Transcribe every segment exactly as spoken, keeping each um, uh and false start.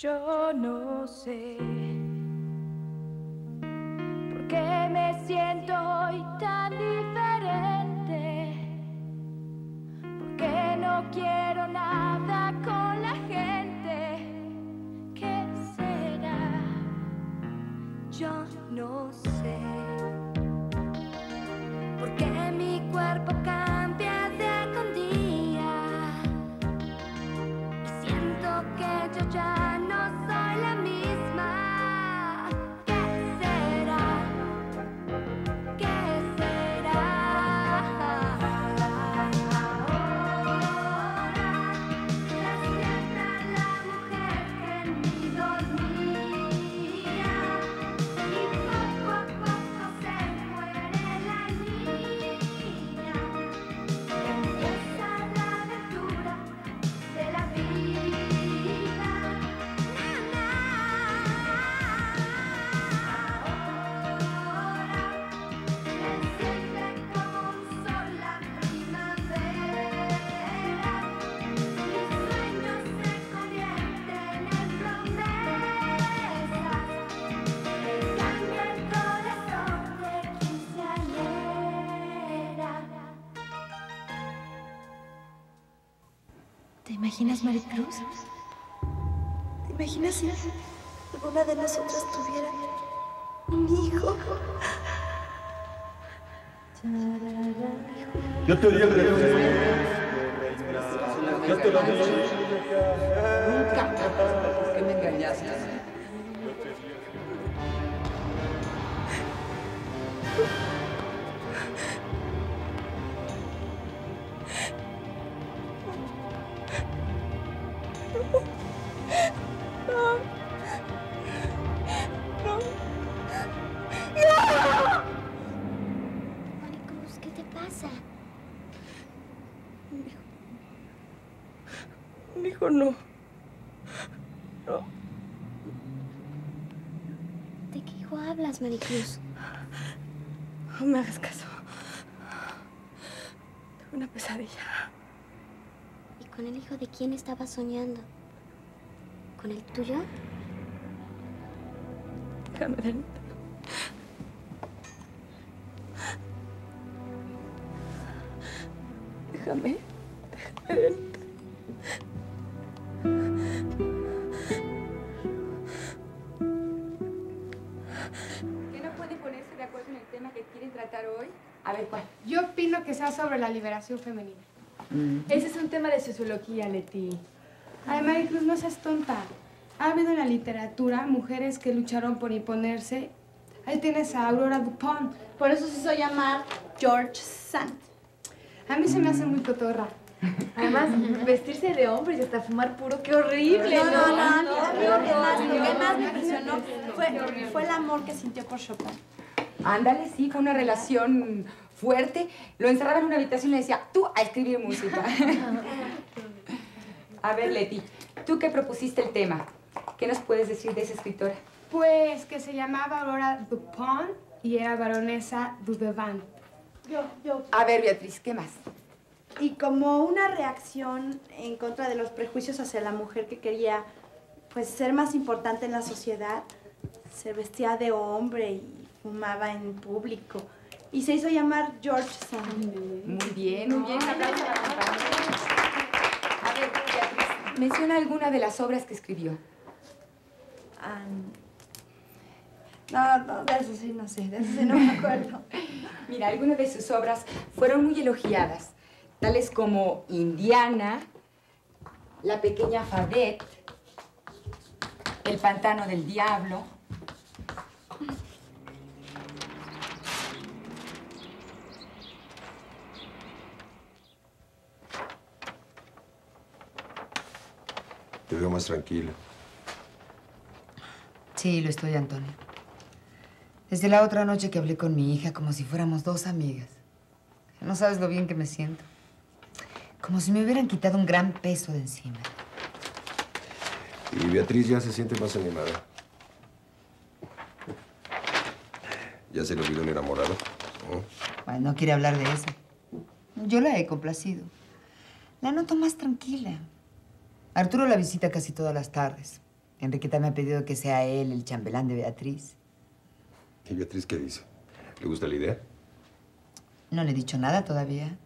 Yo no sé por qué me siento hoy tan diferente, porque no quiero nada con la gente. ¿Qué será? Yo no sé por qué mi cuerpo cambia día con día y siento que yo ya ¿Te imaginas, Maricruz? ¿Te imaginas si alguna de nosotras tuviera un hijo? Yo te diría que... Yo te lo digo. Nunca. ¿Por qué me engañaste? Yo te diría que... No. No. ¿De qué hijo hablas, Maricruz? No me hagas caso. Tuve una pesadilla. ¿Y con el hijo de quién estabas soñando? ¿Con el tuyo? Déjame darte. Déjame. Déjame darte. Hoy. A ver, ¿cuál? Yo opino que sea sobre la liberación femenina. Mm-hmm. Ese es un tema de sociología, Leti. Ay, Maricruz, no seas tonta. Ha habido en la literatura mujeres que lucharon por imponerse. Ahí tienes a Aurora Dupont. Por eso se hizo llamar George Sand. A mí se me hace muy cotorra. Además, vestirse de hombres y hasta fumar puro, qué horrible. No, no, no. no, no, no, no, no, no, no, no lo que más me impresionó fue, fue el amor que sintió por Chopin. Ándale, sí, fue una relación fuerte. Lo encerraban en una habitación y le decía, tú a escribir música. A ver, Leti, tú que propusiste el tema, ¿qué nos puedes decir de esa escritora? Pues que se llamaba Aurora Dupont y era baronesa Dudevant. Yo, yo. A ver, Beatriz, ¿qué más? Y como una reacción en contra de los prejuicios hacia la mujer que quería pues, ser más importante en la sociedad, se vestía de hombre y fumaba en público y se hizo llamar George Sand. Muy bien, muy bien. Ay, a ver, Beatriz, menciona alguna de las obras que escribió. Um, no, no, de eso sí no sé, de eso sí no me acuerdo. Mira, algunas de sus obras fueron muy elogiadas, tales como Indiana, La Pequeña Fadette, El Pantano del Diablo. Te veo más tranquila. Sí, lo estoy, Antonio. Desde la otra noche que hablé con mi hija como si fuéramos dos amigas. No sabes lo bien que me siento. Como si me hubieran quitado un gran peso de encima. Y Beatriz ya se siente más animada. ¿Ya se le olvidó el enamorado? ¿No? Ay, no quiere hablar de eso. Yo la he complacido. La noto más tranquila. Arturo la visita casi todas las tardes. Enriqueta me ha pedido que sea él el chambelán de Beatriz. ¿Y Beatriz qué dice? ¿Le gusta la idea? No le he dicho nada todavía.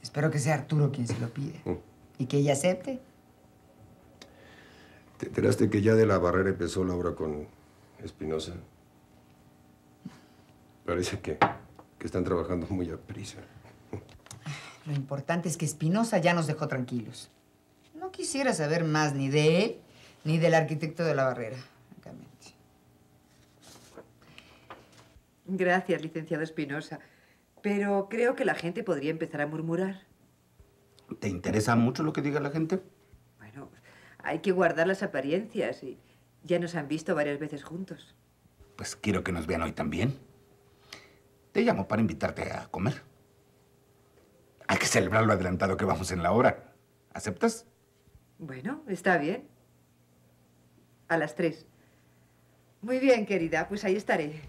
Espero que sea Arturo quien se lo pida. Uh. Y que ella acepte. ¿Te enteraste que ya de la Barrera empezó la obra con Espinosa? Parece que, que están trabajando muy a prisa. Lo importante es que Espinosa ya nos dejó tranquilos. No quisiera saber más ni de él ni del arquitecto de la Barrera. Gracias, licenciado Espinosa. Pero creo que la gente podría empezar a murmurar. ¿Te interesa mucho lo que diga la gente? Bueno, hay que guardar las apariencias y ya nos han visto varias veces juntos. Pues quiero que nos vean hoy también. Te llamo para invitarte a comer. Hay que celebrar lo adelantado que vamos en la obra. ¿Aceptas? Bueno, está bien. A las tres. Muy bien, querida, pues ahí estaré.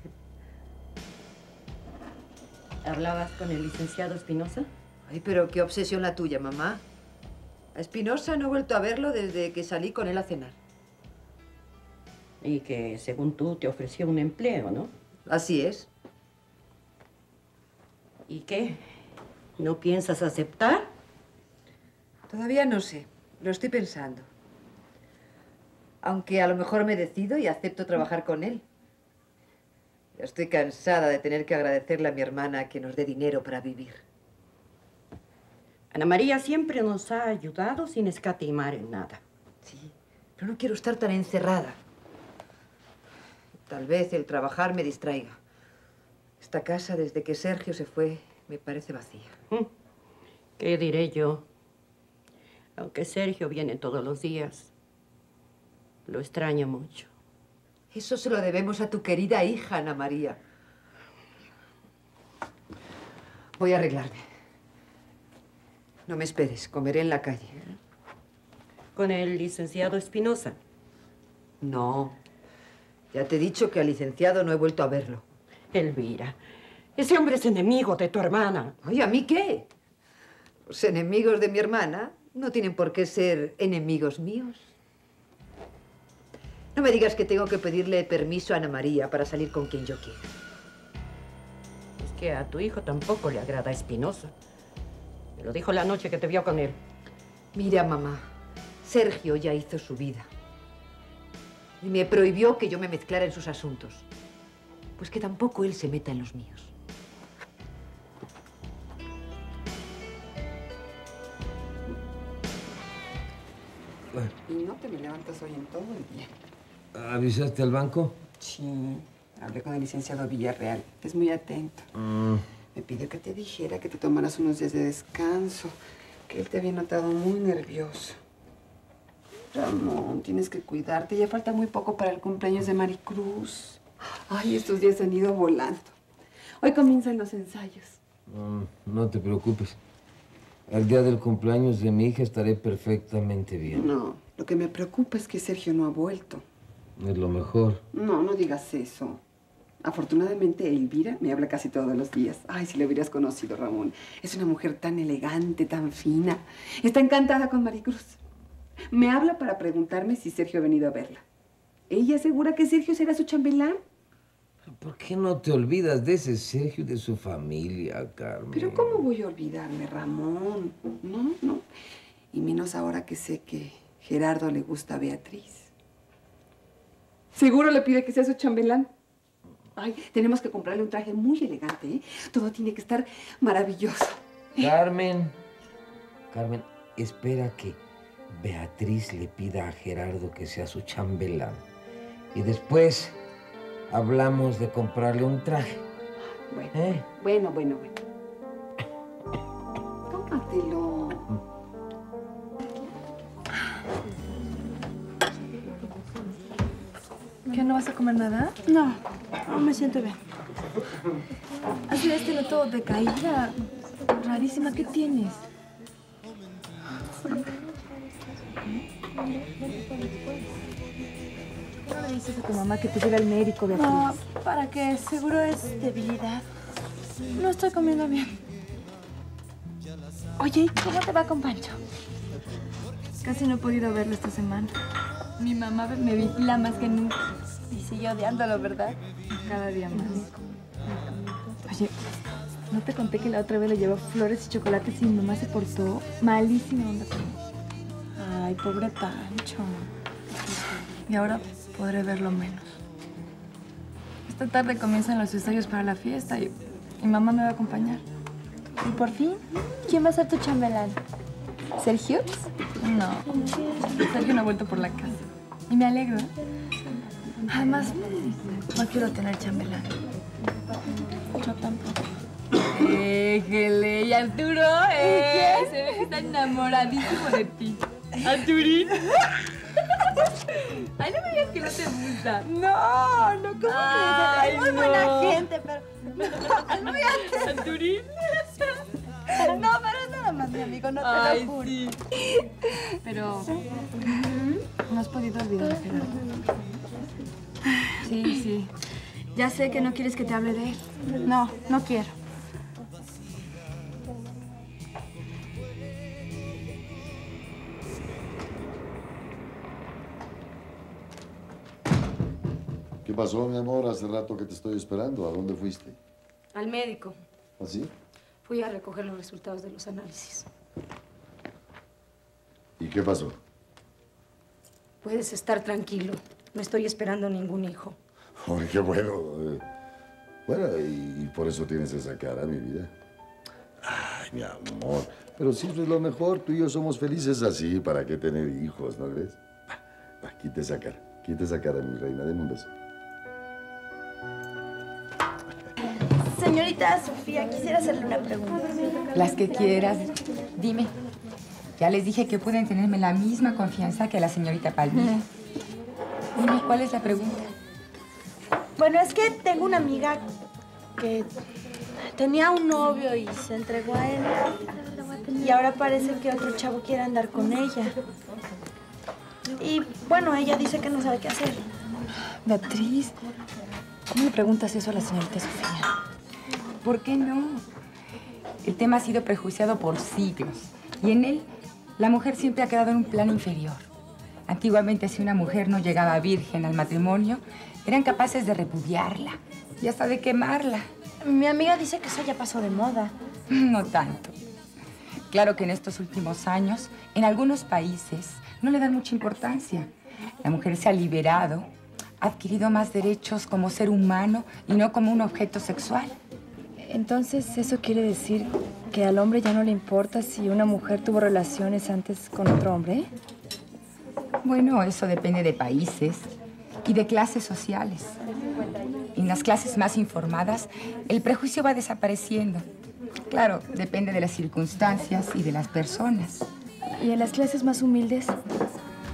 ¿Hablabas con el licenciado Espinosa? Ay, pero qué obsesión la tuya, mamá. A Espinosa no he vuelto a verlo desde que salí con él a cenar. Y que, según tú, te ofreció un empleo, ¿no? Así es. ¿Y qué? ¿No piensas aceptar? Todavía no sé. Lo estoy pensando. Aunque a lo mejor me decido y acepto trabajar con él. Estoy cansada de tener que agradecerle a mi hermana que nos dé dinero para vivir. Ana María siempre nos ha ayudado sin escatimar en nada. Sí, pero no quiero estar tan encerrada. Tal vez el trabajar me distraiga. Esta casa, desde que Sergio se fue, me parece vacía. ¿Qué diré yo? Aunque Sergio viene todos los días, lo extraño mucho. Eso se lo debemos a tu querida hija, Ana María. Voy a arreglarme. No me esperes, comeré en la calle. ¿Con el licenciado Espinosa? No. Ya te he dicho que al licenciado no he vuelto a verlo. Elvira, ese hombre es enemigo de tu hermana. Oye, ¿a mí qué? Los enemigos de mi hermana no tienen por qué ser enemigos míos. No me digas que tengo que pedirle permiso a Ana María para salir con quien yo quiera. Es que a tu hijo tampoco le agrada Espinosa. Me lo dijo la noche que te vio con él. Mira, mamá, Sergio ya hizo su vida. Y me prohibió que yo me mezclara en sus asuntos. Pues que tampoco él se meta en los míos. Y no te me levantas hoy en todo el día. ¿Avisaste al banco? Sí, hablé con el licenciado Villarreal. Es muy atento. Mm. Me pidió que te dijera que te tomaras unos días de descanso, que él te había notado muy nervioso. Ramón, tienes que cuidarte. Ya falta muy poco para el cumpleaños de Maricruz. Ay, estos días han ido volando. Hoy comienzan los ensayos. No, no te preocupes. Al día del cumpleaños de mi hija estaré perfectamente bien. No, lo que me preocupa es que Sergio no ha vuelto. Es lo mejor. No, no digas eso. Afortunadamente, Elvira me habla casi todos los días. Ay, si lo hubieras conocido, Ramón. Es una mujer tan elegante, tan fina. Está encantada con Maricruz. Me habla para preguntarme si Sergio ha venido a verla. Ella asegura que Sergio será su chambelán. ¿Por qué no te olvidas de ese Sergio y de su familia, Carmen? Pero ¿cómo voy a olvidarme, Ramón? No, no. Y menos ahora que sé que Gerardo le gusta a Beatriz. Seguro le pide que sea su chambelán. Ay, tenemos que comprarle un traje muy elegante, ¿eh? Todo tiene que estar maravilloso. Carmen, Carmen, espera que Beatriz le pida a Gerardo que sea su chambelán. Y después... hablamos de comprarle un traje. Bueno, ¿eh? bueno, bueno, bueno. Tómatelo. ¿Qué, no vas a comer nada? No, no me siento bien. Así de este todo de caída. Rarísima, ¿qué tienes? ¿No le dices a tu mamá que te lleve al médico, Beatriz? No, ¿para qué? Seguro es debilidad. No estoy comiendo bien. Oye, ¿cómo te va con Pancho? Casi no he podido verlo esta semana. Mi mamá me vigila más que nunca. Y sigue odiándolo, ¿verdad? Cada día más. Oye, ¿no te conté que la otra vez le llevó flores y chocolates y mi mamá se portó malísima onda con él? Ay, pobre Pancho. Y ahora podré verlo menos. Esta tarde comienzan los ensayos para la fiesta y, y mamá me va a acompañar. ¿Y por fin? ¿Quién va a ser tu chambelán? ¿Sergio? No, Sergio no ha vuelto por la casa. Y me alegro. Además, no quiero tener chambelán. Yo tampoco. ¡Éjele! ¿Y Arturo? ¿Eh? ¿Qué? Se ve que está enamoradísimo de ti. ¿Arturín? Ay, no me digas que no te gusta. No, no, ¿cómo Ay, que? Es muy no. buena gente, pero... ¿Arturín? No, pero es nada más mi amigo, no te Ay, lo juro. Sí. Pero... No has podido olvidar, Fernando. Sí, sí. Ya sé que no quieres que te hable de él. No, no quiero. ¿Qué pasó, mi amor? Hace rato que te estoy esperando. ¿A dónde fuiste? Al médico. ¿Ah, sí? Fui a recoger los resultados de los análisis. ¿Y qué pasó? Puedes estar tranquilo. No estoy esperando ningún hijo. Ay, qué bueno. Bueno, y por eso tienes esa cara, mi vida. Ay, mi amor. Pero siempre es lo mejor. Tú y yo somos felices así. ¿Para qué tener hijos, no crees? Va, va, quita esa cara. Quita esa cara, mi reina. Deme un beso. Señorita Sofía, quisiera hacerle una pregunta. Las que quieras. Dime. Ya les dije que pueden tenerme la misma confianza que la señorita Palmira. Dime, ¿cuál es la pregunta? Bueno, es que tengo una amiga que tenía un novio y se entregó a él. Y ahora parece que otro chavo quiere andar con ella. Y, bueno, ella dice que no sabe qué hacer. Beatriz, ¿cómo le preguntas eso a la señorita Sofía? ¿Por qué no? El tema ha sido prejuiciado por siglos. Y en él, la mujer siempre ha quedado en un plano inferior. Antiguamente, si una mujer no llegaba virgen al matrimonio, eran capaces de repudiarla y hasta de quemarla. Mi amiga dice que eso ya pasó de moda. No tanto. Claro que en estos últimos años, en algunos países, no le dan mucha importancia. La mujer se ha liberado, ha adquirido más derechos como ser humano y no como un objeto sexual. Entonces, ¿eso quiere decir que al hombre ya no le importa si una mujer tuvo relaciones antes con otro hombre? Bueno, eso depende de países y de clases sociales. En las clases más informadas, el prejuicio va desapareciendo. Claro, depende de las circunstancias y de las personas. ¿Y en las clases más humildes?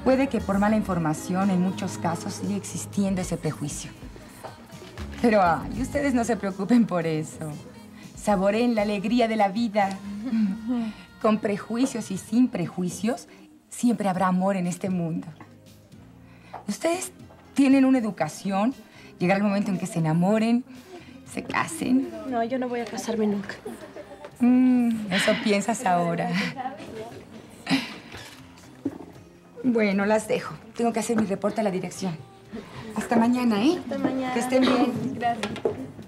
Puede que por mala información, en muchos casos, siga existiendo ese prejuicio. Pero, ay, ustedes no se preocupen por eso. Saboreen la alegría de la vida. Con prejuicios y sin prejuicios, siempre habrá amor en este mundo. Ustedes tienen una educación. Llegará el momento en que se enamoren, se casen. No, yo no voy a casarme nunca. Mm, eso piensas ahora. Bueno, las dejo. Tengo que hacer mi reporte a la dirección. Hasta mañana, ¿eh? Hasta mañana. Que estén bien. Gracias.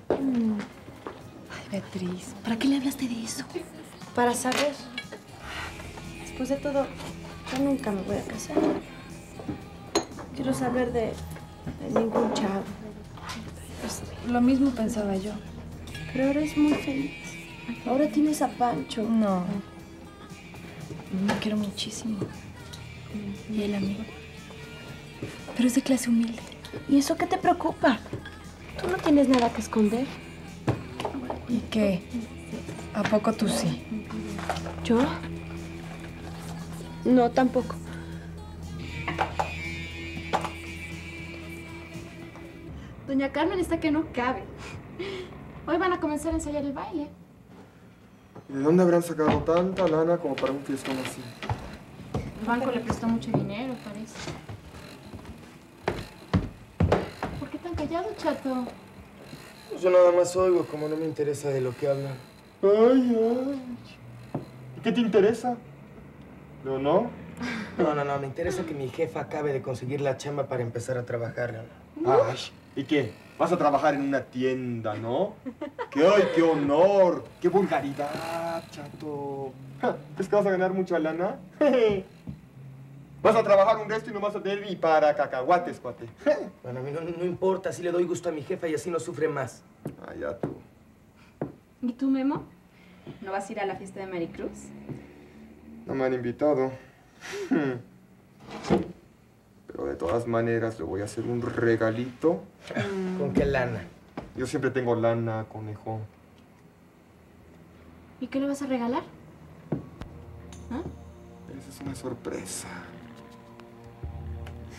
Ay, Beatriz, ¿para qué le hablaste de eso? Para saber. Después de todo, yo nunca me voy a casar. Quiero saber de, de ningún chavo. Pues, lo mismo pensaba yo. Pero ahora es muy feliz. Ahora tienes a Pancho. No. Me quiero muchísimo. Y él a mí. Pero es de clase humilde. ¿Y eso qué te preocupa? Tú no tienes nada que esconder. ¿Y qué? ¿A poco tú sí? ¿Yo? No, tampoco. Doña Carmen está que no cabe. Hoy van a comenzar a ensayar el baile. ¿Y de dónde habrán sacado tanta lana como para un fiestón así? El banco le prestó mucho dinero, parece. ¿Por qué tan callado, chato? Pues yo nada más oigo, como no me interesa de lo que hablan. Ay, ay. ¿Qué te interesa? ¿No, no? No, no, no. Me interesa que mi jefa acabe de conseguir la chamba para empezar a trabajar. ¿No? Ay, ¿y qué? Vas a trabajar en una tienda, ¿no? ¡Qué, ay, qué honor! ¡Qué vulgaridad, chato! ¿Es que vas a ganar mucha lana? Vas a trabajar un resto y no vas a tener ni para cacahuates, cuate. Bueno, a mí no, no importa. Así le doy gusto a mi jefa y así no sufre más. Ah, ya tú. ¿Y tú, Memo? ¿No vas a ir a la fiesta de Maricruz? No me han invitado. Pero de todas maneras le voy a hacer un regalito. ¿Con qué lana? Yo siempre tengo lana, conejo. ¿Y qué le vas a regalar? ¿Ah? Esa es una sorpresa.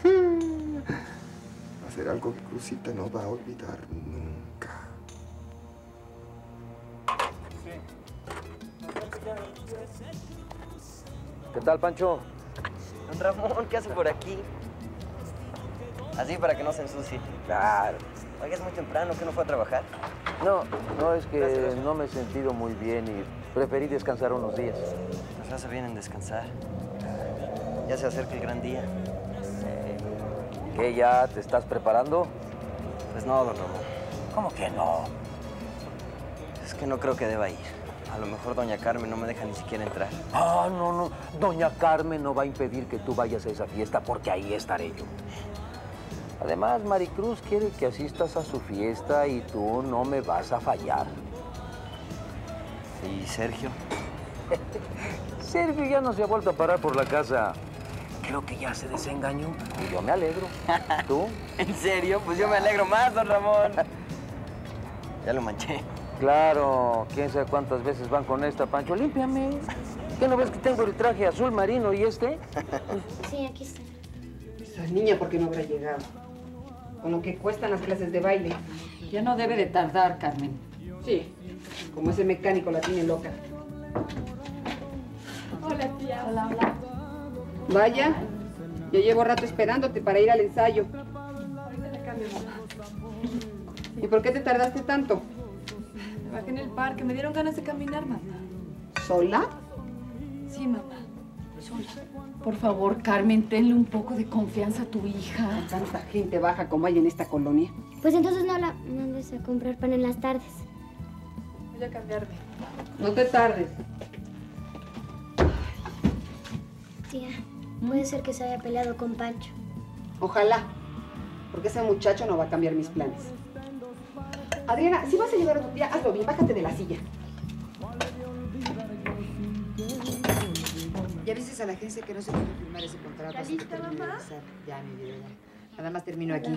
Va a ser algo que Cruzita no va a olvidar nunca. ¿Qué tal, Pancho? Don Ramón, ¿qué hace por aquí? Así para que no se ensucie. Claro. Oiga, es muy temprano, ¿qué no fue a trabajar? No, no, es que gracias, no me he sentido muy bien y preferí descansar unos días. Pues hace bien en descansar. Ya se acerca el gran día. ¿Qué, ya te estás preparando? Pues no, don Ramón. ¿Cómo que no? Es que no creo que deba ir. A lo mejor doña Carmen no me deja ni siquiera entrar. Ah, no, no. Doña Carmen no va a impedir que tú vayas a esa fiesta porque ahí estaré yo. Además, Maricruz quiere que asistas a su fiesta y tú no me vas a fallar. ¿Y Sergio? Sergio ya no se ha vuelto a parar por la casa. Creo que ya se desengañó. Y yo me alegro. ¿Tú? ¿En serio? Pues yo me alegro más, don Ramón. Ya lo manché. Claro, quién sabe cuántas veces van con esta, Pancho. Límpiame. ¿Qué no ves que tengo el traje azul marino y este? Sí, aquí está. Esa niña, ¿por qué no habrá llegado? Con lo que cuestan las clases de baile. Ya no debe de tardar, Carmen. Sí, como ese mecánico la tiene loca. Hola, tía. Hola, hola. Vaya, yo llevo rato esperándote para ir al ensayo. Ahorita la cambio, mamá. ¿Y por qué te tardaste tanto? Bajé en el parque, me dieron ganas de caminar, mamá. ¿Sola? Sí, mamá, sola. Por favor, Carmen, tenle un poco de confianza a tu hija. Tanta gente baja como hay en esta colonia. Pues entonces no la mandes a comprar pan en las tardes. Voy a cambiarme. No te tardes. Tía, puede ser que se haya peleado con Pancho. Ojalá, porque ese muchacho no va a cambiar mis planes. Adriana, si vas a llevar a tu tía, hazlo bien, bájate de la silla. Ya dices a la agencia que no se puede firmar ese contrato. ¿Está lista, mamá? Ya, mi vida, ya. Nada más termino aquí.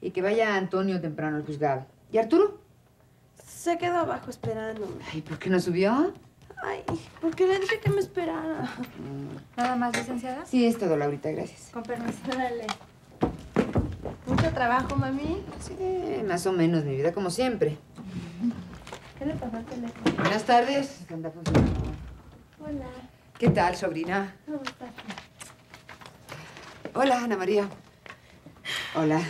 Y que vaya Antonio temprano al juzgado. ¿Y Arturo? Se quedó abajo esperándome. Ay, ¿por qué no subió? Ay, porque le dije que me esperara. ¿Nada más, licenciada? Sí, es todo, Laurita, gracias. Con permiso, dale. ¿Mucho trabajo, mami? Sí, más o menos, mi vida, como siempre. ¿Qué le pasó al teléfono? Buenas tardes. Hola. ¿Qué tal, sobrina? ¿Cómo estás? Hola, Ana María. Hola.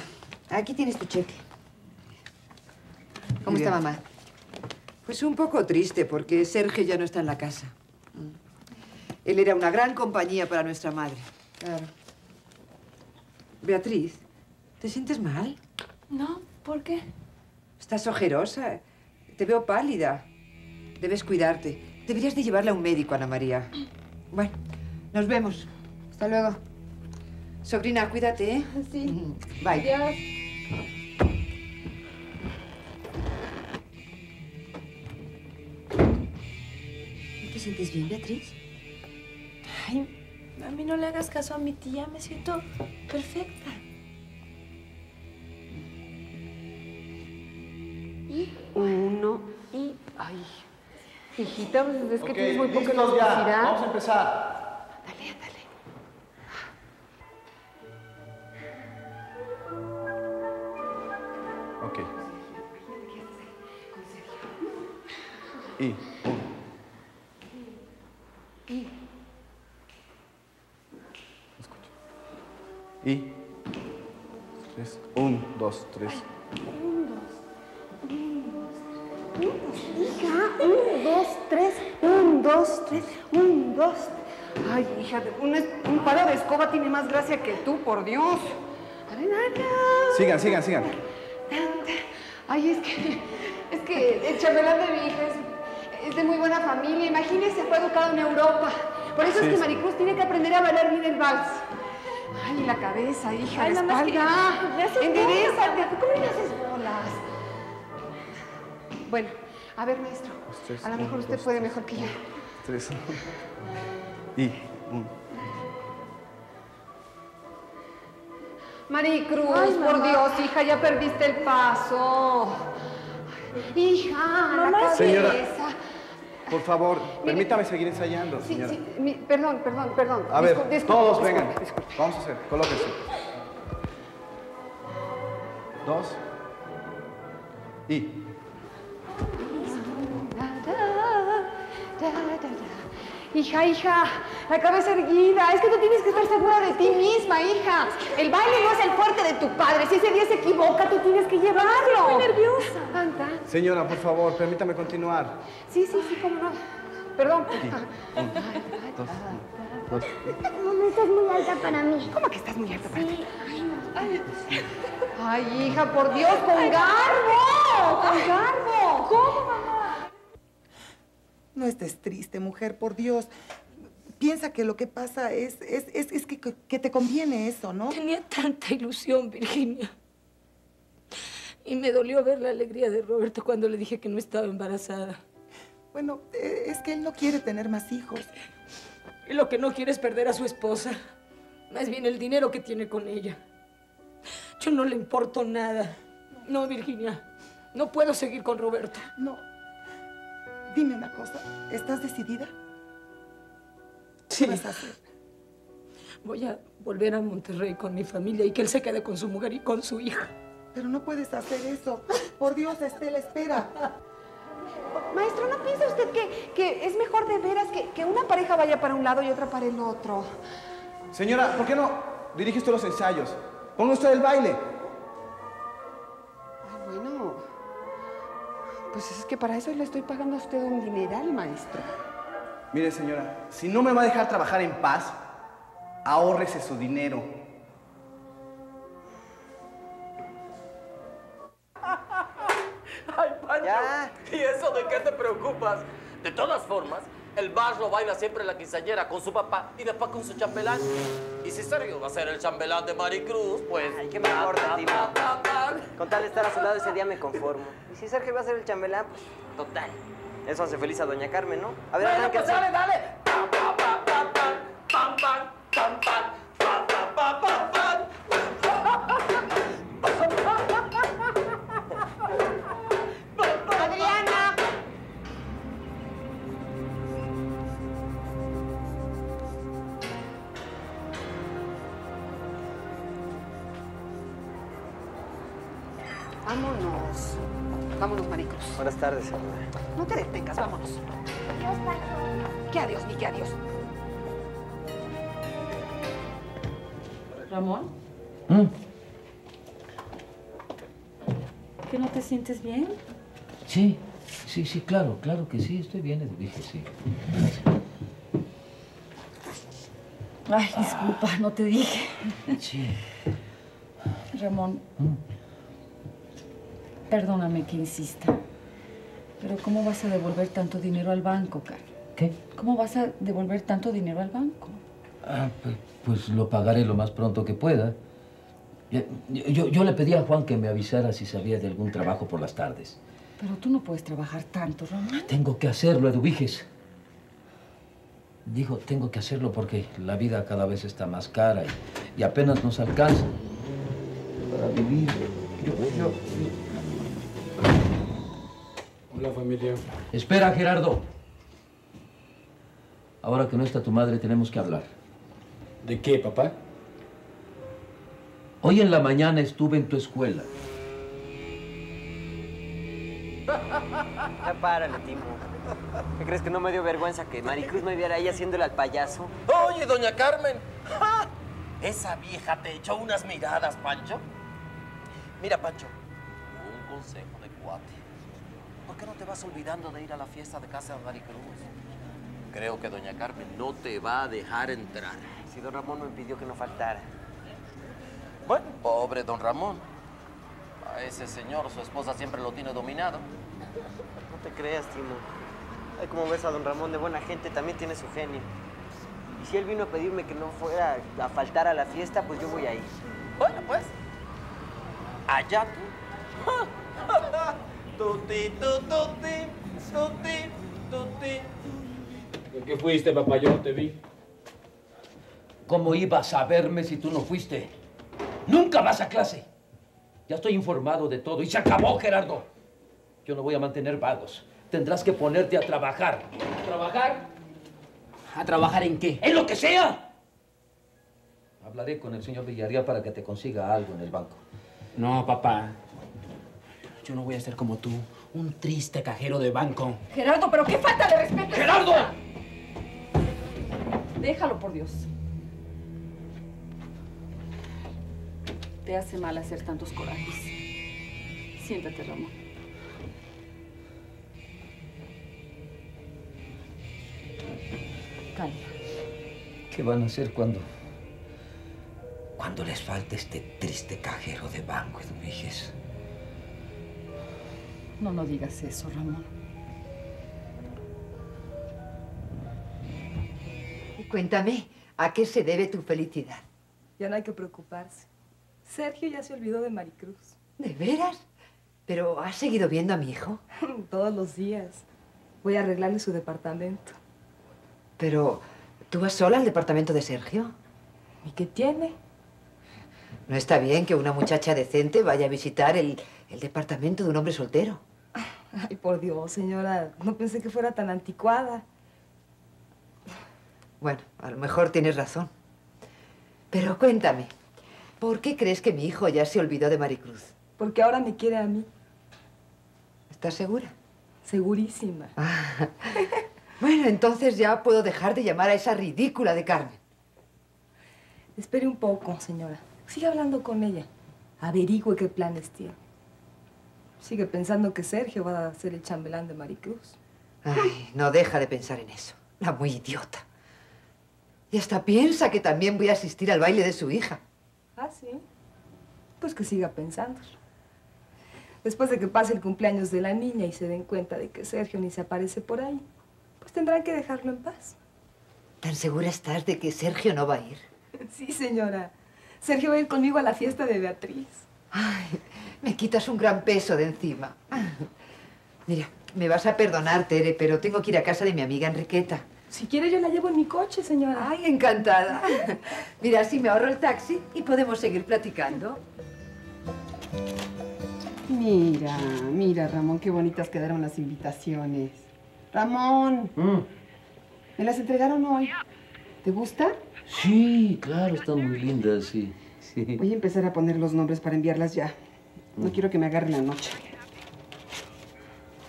Aquí tienes tu cheque. ¿Cómo está mamá? Pues un poco triste, porque Sergio ya no está en la casa. Él era una gran compañía para nuestra madre. Claro. Beatriz, ¿te sientes mal? No, ¿por qué? Estás ojerosa. Te veo pálida. Debes cuidarte. Deberías de llevarla a un médico, Ana María. Bueno, nos vemos. Hasta luego. Sobrina, cuídate, ¿eh? Sí. Bye. Adiós. ¿No te sientes bien, Beatriz? Ay, mami, no le hagas caso a mi tía. Me siento perfecta. Uno y... Ay, hijita, pues es que okay, tienes muy poca velocidad. Ya. Vamos a empezar. Ándale, ándale. Ok. Y... uno. Y... No escucho. Y... tres. Un, dos, tres. Ay. Hija, un, dos, tres, un, dos, tres, un, dos, Ay, hija, un, un palo de escoba tiene más gracia que tú, por Dios. Sigan, sigan, sigan. Ay, es que, es que el chambelán de mi hija es, es de muy buena familia. Imagínense, fue educado en Europa. Por eso sí, es que Maricruz tiene que aprender a bailar bien el vals. Ay, la cabeza, hija, ay, la espalda. Enderezate. ¿Cómo le haces bolas? Bueno, a ver, maestro. A lo mejor usted puede mejor que yo. Tres. Y un. Maricruz, ay, por mamá. Dios, hija, ya perdiste el paso. Hija, mamá, la señora, por favor, mire, permítame seguir ensayando, sí, señora. Sí, mi, perdón, perdón, perdón. A ver, disculpe, todos disculpe, vengan. Disculpe. Vamos a hacer, colóquense. Dos. Y. Hija, hija, la cabeza erguida. Es que tú tienes que estar segura de ti misma, hija. El baile no es el fuerte de tu padre. Si ese día se equivoca, tú tienes que llevarlo. Estoy muy nerviosa. Anda. Señora, por favor, permítame continuar. Sí, sí, sí, cómo no. Perdón. Sí. Un, dos, dos. Mamá, estás muy alta para mí. ¿Cómo que estás muy alta para mí? Sí. Ay, no. Ay, hija, por Dios, con ay, garbo. Con garbo. ¿Cómo, mamá? No estés triste, mujer, por Dios. Piensa que lo que pasa es, es, es, es que, que te conviene eso, ¿no? Tenía tanta ilusión, Virginia. Y me dolió ver la alegría de Roberto cuando le dije que no estaba embarazada. Bueno, es que él no quiere tener más hijos. Y lo que no quiere es perder a su esposa. Más bien el dinero que tiene con ella. Yo no le importo nada. No, Virginia, no puedo seguir con Roberto. No. Dime una cosa, ¿estás decidida? Sí. ¿Qué vas a hacer? Voy a volver a Monterrey con mi familia y que él se quede con su mujer y con su hija. Pero no puedes hacer eso. Por Dios, Estela, espera. Maestro, ¿no piensa usted que, que es mejor de veras que, que una pareja vaya para un lado y otra para el otro? Señora, ¿por qué no dirige usted los ensayos? Ponga usted el baile. Pues es que para eso le estoy pagando a usted un dineral, maestro. Mire, señora, si no me va a dejar trabajar en paz, ahórrese su dinero. Ay, vaya. ¿Y eso de qué te preocupas? De todas formas, el vals lo baila siempre la quinceañera con su papá y después con su chambelán. Y si Sergio va a ser el chambelán de Maricruz, pues... Ay, qué mejor de ti, papá. Con tal de estar a su lado ese día me conformo. Y si Sergio va a ser el chambelán, pues, total. Eso hace feliz a doña Carmen, ¿no? A ver, bueno, pues, dale, dale. ¡Pam, pam, pam, pam, pam, pam, pam, pam! Vámonos. Vámonos, Maricruz. Buenas tardes, señora. No te detengas, vámonos. Adiós, Maricruz. Que adiós, ni que adiós. Ramón. ¿Mm? ¿Que no te sientes bien? Sí, sí, sí, claro, claro que sí. Estoy bien, les dije, sí. Ay, disculpa, ah. no te dije. Sí. Ramón. ¿Mm? Perdóname que insista, pero ¿cómo vas a devolver tanto dinero al banco, Car? ¿Qué? ¿Cómo vas a devolver tanto dinero al banco? Ah, pues, pues lo pagaré lo más pronto que pueda. Yo, yo, yo le pedí a Juan que me avisara si sabía de algún trabajo por las tardes. Pero tú no puedes trabajar tanto, Ramón. Tengo que hacerlo, Eduviges. Digo, tengo que hacerlo porque la vida cada vez está más cara y, y apenas nos alcanza para vivir. Yo, yo, yo. Hola, familia. Espera, Gerardo. Ahora que no está tu madre, tenemos que hablar. ¿De qué, papá? Hoy en la mañana estuve en tu escuela. Ya párale, Timo. ¿Qué crees que no me dio vergüenza que Maricruz me viera ahí haciéndole al payaso? Oye, doña Carmen. ¡Ja! Esa vieja te echó unas miradas, Pancho. Mira, Pancho, un consejo de cuate. ¿Por qué no te vas olvidando de ir a la fiesta de casa de Maricruz? Creo que doña Carmen no te va a dejar entrar. Si don Ramón me pidió que no faltara. Bueno, pobre don Ramón. A ese señor, su esposa siempre lo tiene dominado. No te creas, Timo. Ay, como ves a don Ramón de buena gente, también tiene su genio. Y si él vino a pedirme que no fuera a faltar a la fiesta, pues yo voy ahí. Bueno, pues. Allá tú. Tuti, tuti, tuti, tuti. ¿Por qué fuiste, papá? Yo no te vi. ¿Cómo ibas a verme si tú no fuiste? ¡Nunca vas a clase! Ya estoy informado de todo y se acabó, Gerardo. Yo no voy a mantener vagos. Tendrás que ponerte a trabajar. ¿A trabajar? ¿A trabajar en qué? ¡En lo que sea! Hablaré con el señor Villarreal para que te consiga algo en el banco. No, papá. Yo no voy a ser como tú, un triste cajero de banco. Gerardo, pero qué falta de respeto. ¡Gerardo! Déjalo, por Dios. Te hace mal hacer tantos corajes. Siéntate, Ramón. Calma. ¿Qué van a hacer cuando... cuando les falte este triste cajero de banco, Eduviges? No, no digas eso, Ramón. Y cuéntame, ¿a qué se debe tu felicidad? Ya no hay que preocuparse. Sergio ya se olvidó de Maricruz. ¿De veras? ¿Pero has seguido viendo a mi hijo? Todos los días. Voy a arreglarle su departamento. ¿Pero tú vas sola al departamento de Sergio? ¿Y qué tiene? No está bien que una muchacha decente vaya a visitar el, el departamento de un hombre soltero. Ay, por Dios, señora. No pensé que fuera tan anticuada. Bueno, a lo mejor tienes razón. Pero cuéntame. ¿Por qué crees que mi hijo ya se olvidó de Maricruz? Porque ahora me quiere a mí. ¿Estás segura? Segurísima. Ah. Bueno, entonces ya puedo dejar de llamar a esa ridícula de Carmen. Espere un poco, señora. Sigue hablando con ella. Averigüe qué planes tiene. Sigue pensando que Sergio va a ser el chambelán de Maricruz. Ay, no deja de pensar en eso. La muy idiota. Y hasta piensa que también voy a asistir al baile de su hija. Ah, sí. Pues que siga pensándolo. Después de que pase el cumpleaños de la niña y se den cuenta de que Sergio ni se aparece por ahí, pues tendrán que dejarlo en paz. ¿Tan segura estás de que Sergio no va a ir? Sí, señora. Sergio va a ir conmigo a la fiesta de Beatriz. Ay, me quitas un gran peso de encima. Mira, me vas a perdonar, Tere, pero tengo que ir a casa de mi amiga Enriqueta. Si quiere, yo la llevo en mi coche, señora. Ay, encantada. Mira, así me ahorro el taxi y podemos seguir platicando. Mira, mira, Ramón, qué bonitas quedaron las invitaciones. Ramón, mm. me las entregaron hoy. ¿Te gusta? Sí, claro, están muy lindas, sí. sí. Voy a empezar a poner los nombres para enviarlas ya. No mm. quiero que me agarren la noche.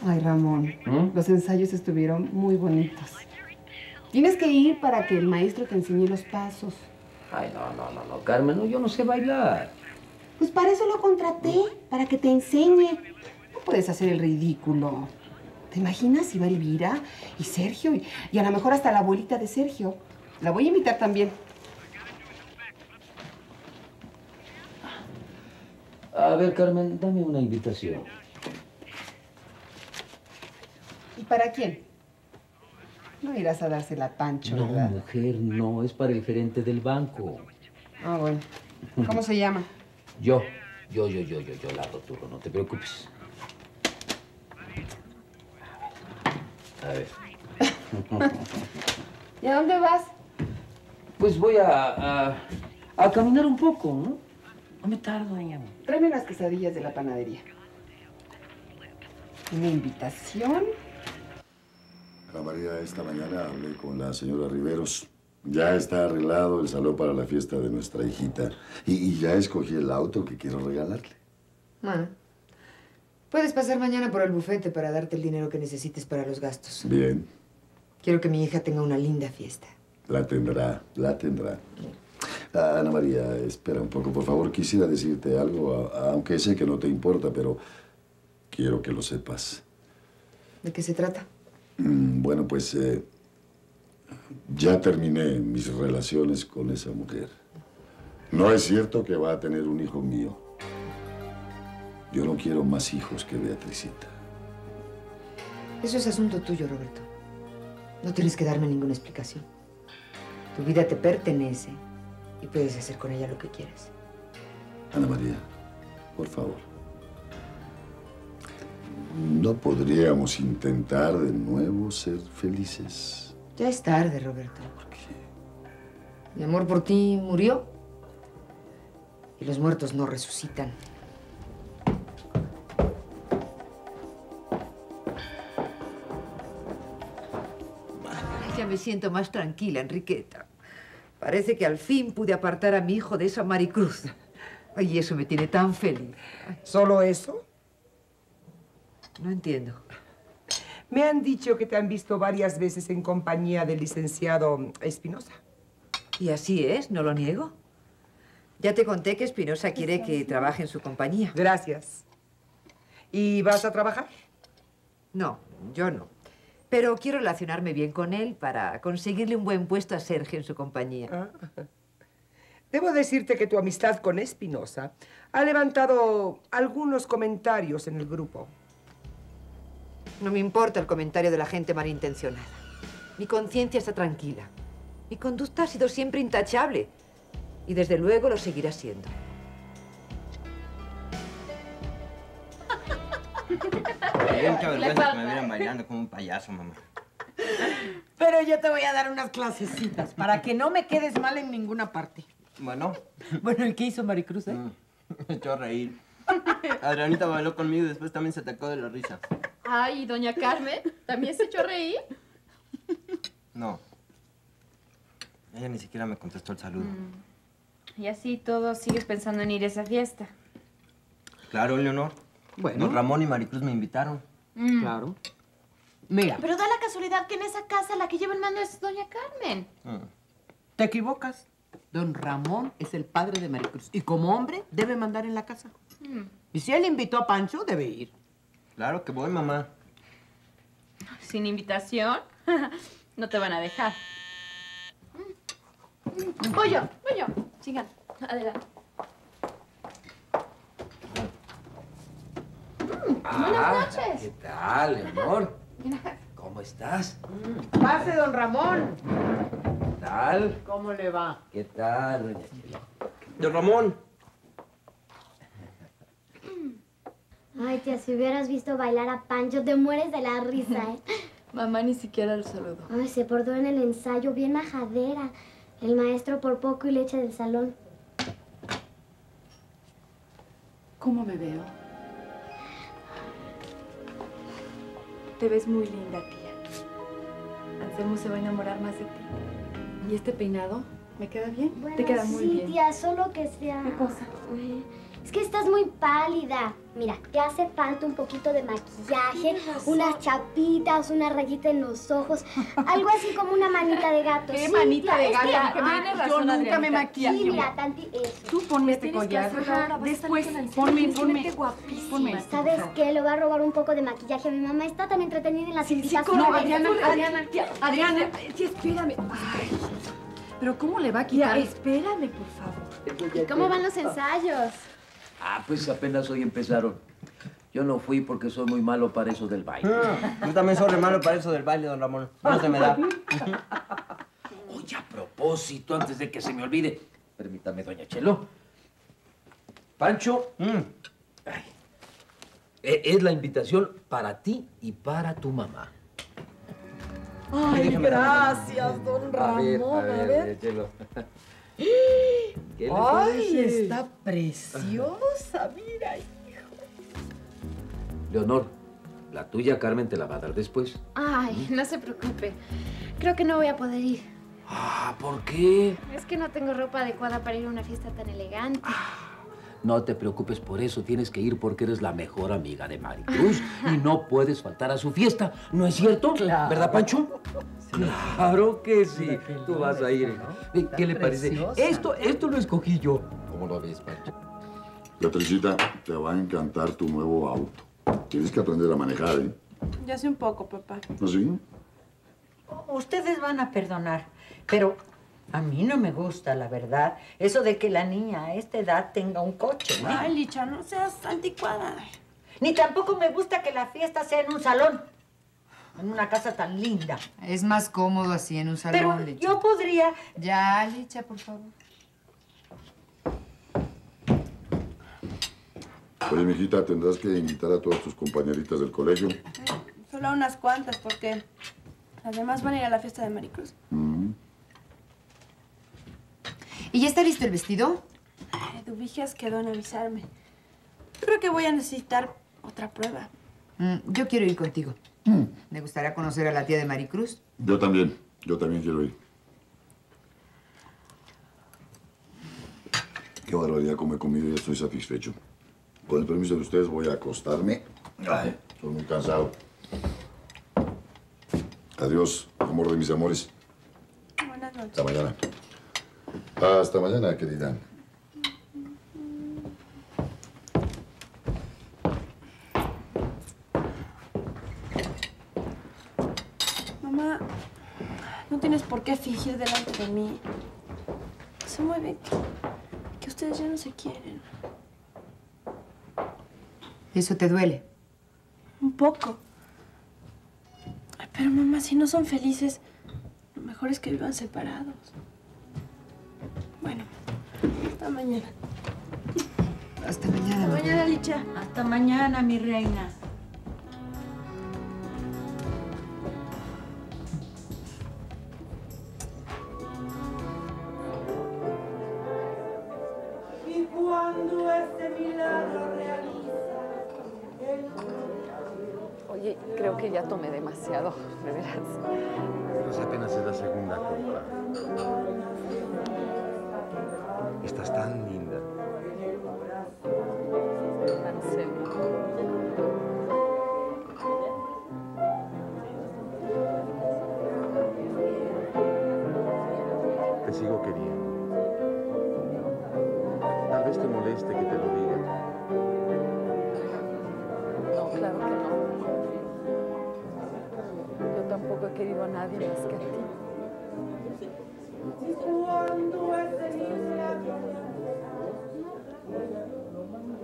Ay, Ramón, ¿Mm? los ensayos estuvieron muy bonitos. Tienes que ir para que el maestro te enseñe los pasos. Ay, no, no, no, no, Carmen, no, yo no sé bailar. Pues para eso lo contraté, para que te enseñe. No puedes hacer el ridículo. ¿Te imaginas si va Elvira y Sergio y, y a lo mejor hasta la abuelita de Sergio? La voy a invitar también. A ver, Carmen, dame una invitación. ¿Y para quién? No irás a dársela a Pancho, no, ¿verdad? No, mujer, no. Es para el gerente del banco. Ah, bueno. ¿Cómo se llama? Yo. Yo, yo, yo, yo, yo, la hago turno. No te preocupes. A ver. ¿Y a dónde vas? Pues voy a, a... a caminar un poco, ¿no? No me tardo, doña. Tráeme unas quesadillas de la panadería. Una invitación... La María, esta mañana hablé con la señora Riveros. Ya está arreglado el salón para la fiesta de nuestra hijita. Y, y ya escogí el auto que quiero regalarle. Ah. Puedes pasar mañana por el bufete para darte el dinero que necesites para los gastos. Bien. Quiero que mi hija tenga una linda fiesta. La tendrá, la tendrá. Ah, Ana María, espera un poco, por favor. Quisiera decirte algo, aunque sé que no te importa, pero quiero que lo sepas. ¿De qué se trata? Bueno, pues eh, Ya terminé mis relaciones con esa mujer. No es cierto que va a tener un hijo mío. Yo no quiero más hijos que Beatrizita. Eso es asunto tuyo, Roberto. No tienes que darme ninguna explicación. Tu vida te pertenece y puedes hacer con ella lo que quieras. Ana María, por favor. ¿No podríamos intentar de nuevo ser felices? Ya es tarde, Roberto. ¿Por qué? Mi amor por ti murió. Y los muertos no resucitan. Ya me siento más tranquila, Enriqueta. Parece que al fin pude apartar a mi hijo de esa Maricruz. Ay, eso me tiene tan feliz. Ay. ¿Solo eso? No entiendo. Me han dicho que te han visto varias veces en compañía del licenciado Espinosa. Y así es, no lo niego. Ya te conté que Espinosa quiere que trabaje en su compañía. Gracias. ¿Y vas a trabajar? No, yo no. Pero quiero relacionarme bien con él para conseguirle un buen puesto a Sergio en su compañía. Ah. Debo decirte que tu amistad con Espinosa ha levantado algunos comentarios en el grupo. No me importa el comentario de la gente malintencionada. Mi conciencia está tranquila. Mi conducta ha sido siempre intachable. Y desde luego lo seguirá siendo. Me dio mucha vergüenza que me vieran bailando como un payaso, mamá. Pero yo te voy a dar unas clasecitas para que no me quedes mal en ninguna parte. Bueno. Bueno, ¿y qué hizo Maricruz, eh? Mm, me echó a reír. Adrianita bailó conmigo y después también se atacó de la risa. Ay, ¿y doña Carmen también se echó a reír? No. Ella ni siquiera me contestó el saludo. Mm. Y así todos sigues pensando en ir a esa fiesta. Claro, Leonor. Bueno. Don Ramón y Maricruz me invitaron. Mm. Claro. Mira. Pero da la casualidad que en esa casa la que lleva el mando es doña Carmen. Mm. Te equivocas. Don Ramón es el padre de Maricruz. Y como hombre, debe mandar en la casa. Mm. Y si él invitó a Pancho, debe ir. Claro que voy, mamá. ¿Sin invitación? No te van a dejar. Voy yo, voy yo. Sigan, adelante. Ah, buenas noches. ¿Qué tal, amor? ¿Cómo estás? Pase, don Ramón. ¿Qué tal? ¿Cómo le va? ¿Qué tal, doña Chela? Don Ramón. Ay, tía, si hubieras visto bailar a Pancho, te mueres de la risa, ¿eh? Mamá ni siquiera lo saludó. Ay, se portó en el ensayo, bien majadera. El maestro por poco y le echa del salón. ¿Cómo me veo? Te ves muy linda, tía. Anselmo se va a enamorar más de ti. ¿Y este peinado? ¿Me queda bien? Bueno, te queda muy sí, bien. Sí, tía, solo que sea... ¿Qué cosa? Ay. Es que estás muy pálida. Mira, te hace falta un poquito de maquillaje, unas chapitas, una rayita en los ojos, algo así como una manita de gato. ¿Qué sí, manita tía, de gato? Es que, ah, yo nunca Adriana. Me maquillaba. Sí, mira, tanti eso. Tú ponme este collar. Ajá, después, ponme, ponme. Ponme. ¿Sabes qué? Le voy a robar un poco de maquillaje a mi mamá. Está tan entretenida en las sí, sí, no, Adriana, Adriana, tía, Adriana, sí, espérame. Ay. ¿Pero cómo le va a quitar? Ya, espérame, por favor. ¿Cómo van los ensayos? Ah, pues apenas hoy empezaron. Yo no fui porque soy muy malo para eso del baile. Yo también soy re malo para eso del baile, don Ramón. No se me da. Oye, a propósito, antes de que se me olvide. Permítame, doña Chelo. Pancho, mm. Ay. Es la invitación para ti y para tu mamá. Ay, déjame gracias, don Ramón. A ver, a ver, a ver. Chelo. ¡Ay, está preciosa! Mira, hijo. Leonor, la tuya Carmen te la va a dar después. Ay, no se preocupe. Creo que no voy a poder ir. Ah, ¿por qué? Es que no tengo ropa adecuada para ir a una fiesta tan elegante. Ah, no te preocupes por eso. Tienes que ir porque eres la mejor amiga de Maricruz y no puedes faltar a su fiesta. ¿No es cierto? Claro. ¿Verdad, Pancho? Claro que sí. Tú vas a ir. ¿Qué Tan le parece? Preciosa. Esto, esto lo escogí yo. ¿Cómo lo ves, Pancho? Beatricita, te va a encantar tu nuevo auto. Tienes que aprender a manejar, ¿eh? Ya sé un poco, papá. ¿No sí? Ustedes van a perdonar, pero a mí no me gusta, la verdad, eso de que la niña a esta edad tenga un coche, ¿no? Ay, Licha, no seas anticuada. Ni tampoco me gusta que la fiesta sea en un salón, en una casa tan linda. Es más cómodo así, en un salón, pero Licha. Pero yo podría... Ya, Licha, por favor. Oye, mijita, tendrás que invitar a todas tus compañeritas del colegio. Eh, solo a unas cuantas, porque las demás van a ir a la fiesta de Maricruz. Mm-hmm. ¿Y ya está listo el vestido? Ay, Dubijas quedó en avisarme. Creo que voy a necesitar otra prueba. Mm, yo quiero ir contigo. Mm. Me gustaría conocer a la tía de Maricruz. Yo también. Yo también quiero ir. Qué barbaridad como he comido y estoy satisfecho. Con el permiso de ustedes, voy a acostarme. Ay, estoy muy cansado. Adiós, amor de mis amores. Buenas noches. Hasta mañana. Hasta mañana, querida. Mamá, no tienes por qué fingir delante de mí. Se mueve que, que ustedes ya no se quieren. ¿Eso te duele? Un poco. Ay, pero, mamá, si no son felices, lo mejor es que vivan separados. Bueno, hasta mañana. Hasta mañana. Hasta mañana, Licha. Hasta mañana, mi reina. Y cuando este milagro realiza... Oye, creo que ya tomé demasiado, de veras. Pues apenas es la segunda copa. Estás tan linda. Tan seria. Te sigo queriendo. Tal vez te moleste que te lo diga. Claro que no. Yo tampoco he querido a nadie más que a ti.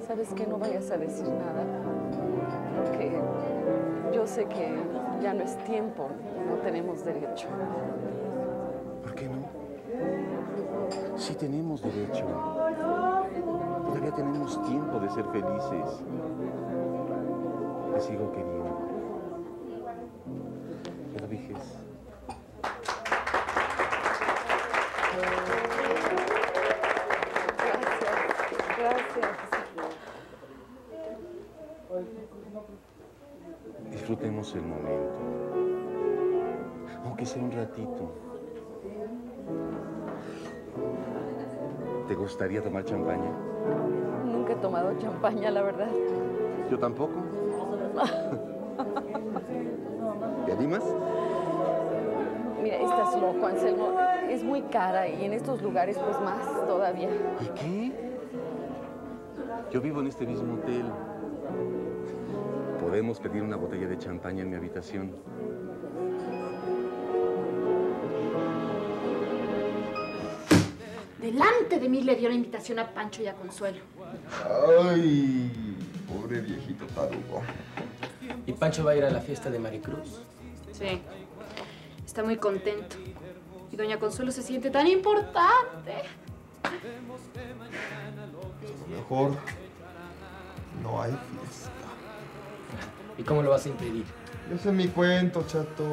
¿Sabes qué? No vayas a decir nada. Porque yo sé que ya no es tiempo. No tenemos derecho. ¿Por qué no? Sí tenemos derecho. Todavía tenemos tiempo de ser felices. Te sigo queriendo. Te lo dije. Gracias. Gracias. Disfrutemos el momento. Aunque sea un ratito. ¿Te gustaría tomar champaña? Nunca he tomado champaña, la verdad. Yo tampoco. ¿Te animas? Mira, estás loco, Anselmo. Es muy cara y en estos lugares, pues, más todavía. ¿Y qué? Yo vivo en este mismo hotel. Podemos pedir una botella de champaña en mi habitación. Delante de mí le dio la invitación a Pancho y a Consuelo. ¡Ay! Pobre viejito tarugo. ¿Y Pancho va a ir a la fiesta de Maricruz? Sí. Está muy contento. Y doña Consuelo se siente tan importante. A lo mejor no hay fiesta. ¿Y cómo lo vas a impedir? Ese es mi cuento, chato.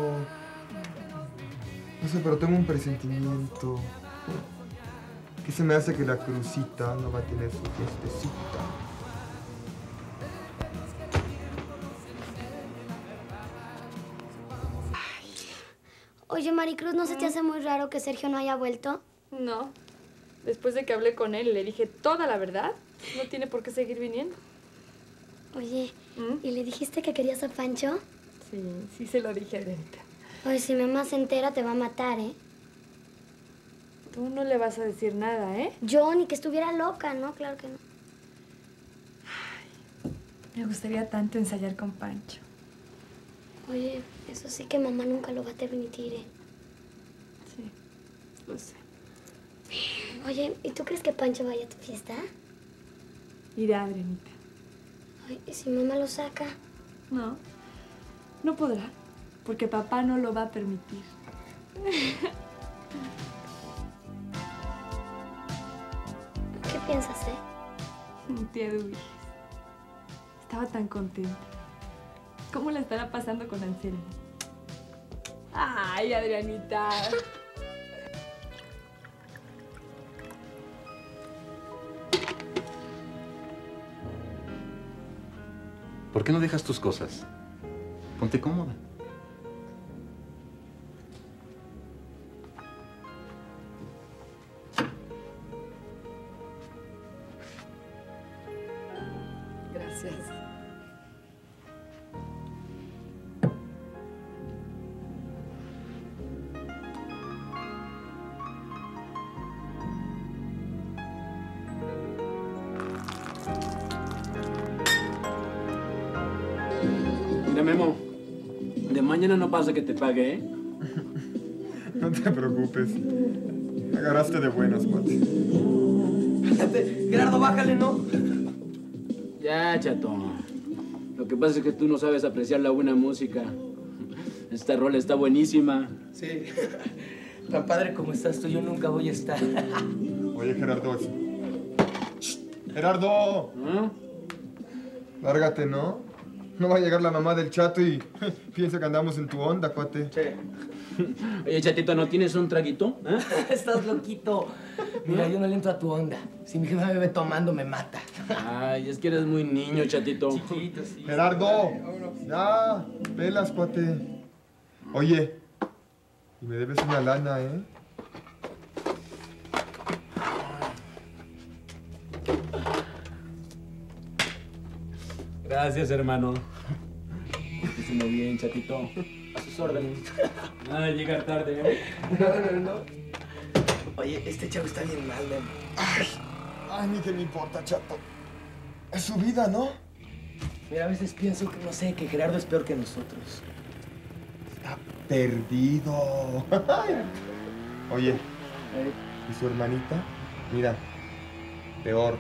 No sé, pero tengo un presentimiento. ¿Qué se me hace que la Crucita no va a tener su fiestecita? Oye, Maricruz, ¿no se te hace muy raro que Sergio no haya vuelto? No. Después de que hablé con él y le dije toda la verdad, no tiene por qué seguir viniendo. Oye, ¿Mm? ¿Y le dijiste que querías a Pancho? Sí, sí se lo dije a Benita. Oye, si mi mamá se entera, te va a matar, ¿eh? Tú no le vas a decir nada, ¿eh? Yo, ni que estuviera loca, ¿no? Claro que no. Ay, me gustaría tanto ensayar con Pancho. Oye, eso sí que mamá nunca lo va a permitir, ¿eh? Sí, no sé. Oye, ¿y tú crees que Pancho vaya a tu fiesta? Irá, Adrianita. Ay, ¿y si mamá lo saca? No, no podrá, porque papá no lo va a permitir. ¿Qué piensas, eh? Tía Dubis, estaba tan contenta. ¿Cómo la estará pasando con Anselmo? ¡Ay, Adrianita! ¿Por qué no dejas tus cosas? Ponte cómoda. Gracias. Mira, Memo, de mañana no pasa que te pague, ¿eh? No te preocupes. Agarraste de buenas, Pati. Gerardo, bájale, ¿no? Ya, chato. Lo que pasa es que tú no sabes apreciar la buena música. Esta rola está buenísima. Sí. Tan padre como estás tú, yo nunca voy a estar. Oye, Gerardo. ¡Gerardo! ¿Ah? Lárgate, ¿no? No va a llegar la mamá del chato y piensa que andamos en tu onda, cuate. Sí. Oye, chatito, ¿no tienes un traguito? ¿Eh? Estás loquito. Mira, ¿no? Yo no le entro a tu onda. Si mi jefa me ve tomando, me mata. Ay, es que eres muy niño, chatito. Chiquito, sí. Gerardo, ya, velas, cuate. Oye, y me debes una lana, ¿eh? Gracias, hermano. Pásame bien, chatito. A sus órdenes. Nada de llegar tarde, ¿eh? No, no, no. Oye, este chavo está bien mal, ¿eh? Ay, ay, ni que me importa, chato. Es su vida, ¿no? Mira, a veces pienso que, no sé, que Gerardo es peor que nosotros. Está perdido. Oye, ¿y su hermanita? Mira, peor.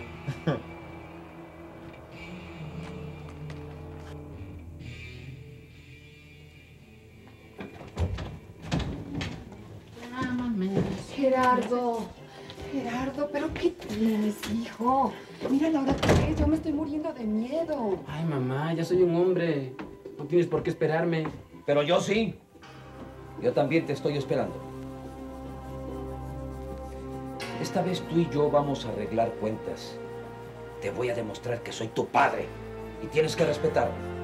Gerardo, Gerardo, ¿pero qué tienes, hijo? Mira la hora que es, yo me estoy muriendo de miedo. Ay, mamá, ya soy un hombre. No tienes por qué esperarme. Pero yo sí. Yo también te estoy esperando. Esta vez tú y yo vamos a arreglar cuentas. Te voy a demostrar que soy tu padre y tienes que respetarme.